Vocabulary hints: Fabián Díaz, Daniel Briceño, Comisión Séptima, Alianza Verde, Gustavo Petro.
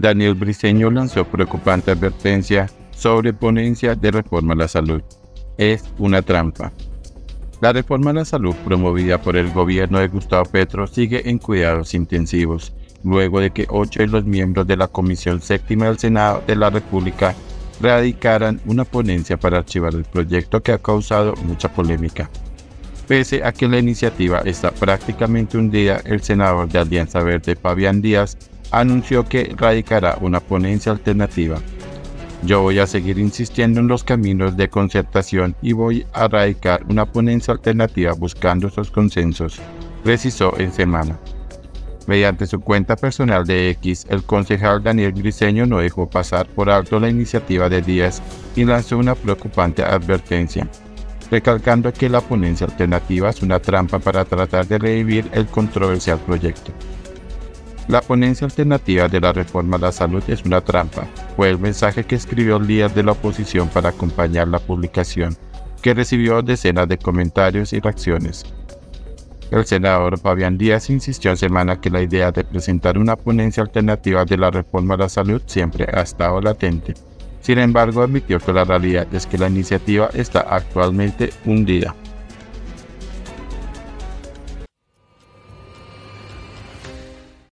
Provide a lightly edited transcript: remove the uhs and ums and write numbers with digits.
Daniel Briceño lanzó preocupante advertencia sobre ponencia de reforma a la salud. Es una trampa. La reforma a la salud promovida por el gobierno de Gustavo Petro sigue en cuidados intensivos, luego de que 8 de los miembros de la Comisión Séptima del Senado de la República radicaran una ponencia para archivar el proyecto que ha causado mucha polémica. Pese a que la iniciativa está prácticamente hundida, el senador de Alianza Verde, Fabián Díaz, anunció que radicará una ponencia alternativa. Yo voy a seguir insistiendo en los caminos de concertación y voy a radicar una ponencia alternativa buscando esos consensos, precisó en semana. Mediante su cuenta personal de X, el concejal Daniel Briceño no dejó pasar por alto la iniciativa de Díaz y lanzó una preocupante advertencia, recalcando que la ponencia alternativa es una trampa para tratar de revivir el controversial proyecto. La ponencia alternativa de la reforma a la salud es una trampa, fue el mensaje que escribió el líder de la oposición para acompañar la publicación, que recibió decenas de comentarios y reacciones. El senador Fabián Díaz insistió en semana que la idea de presentar una ponencia alternativa de la reforma a la salud siempre ha estado latente. Sin embargo, admitió que la realidad es que la iniciativa está actualmente hundida.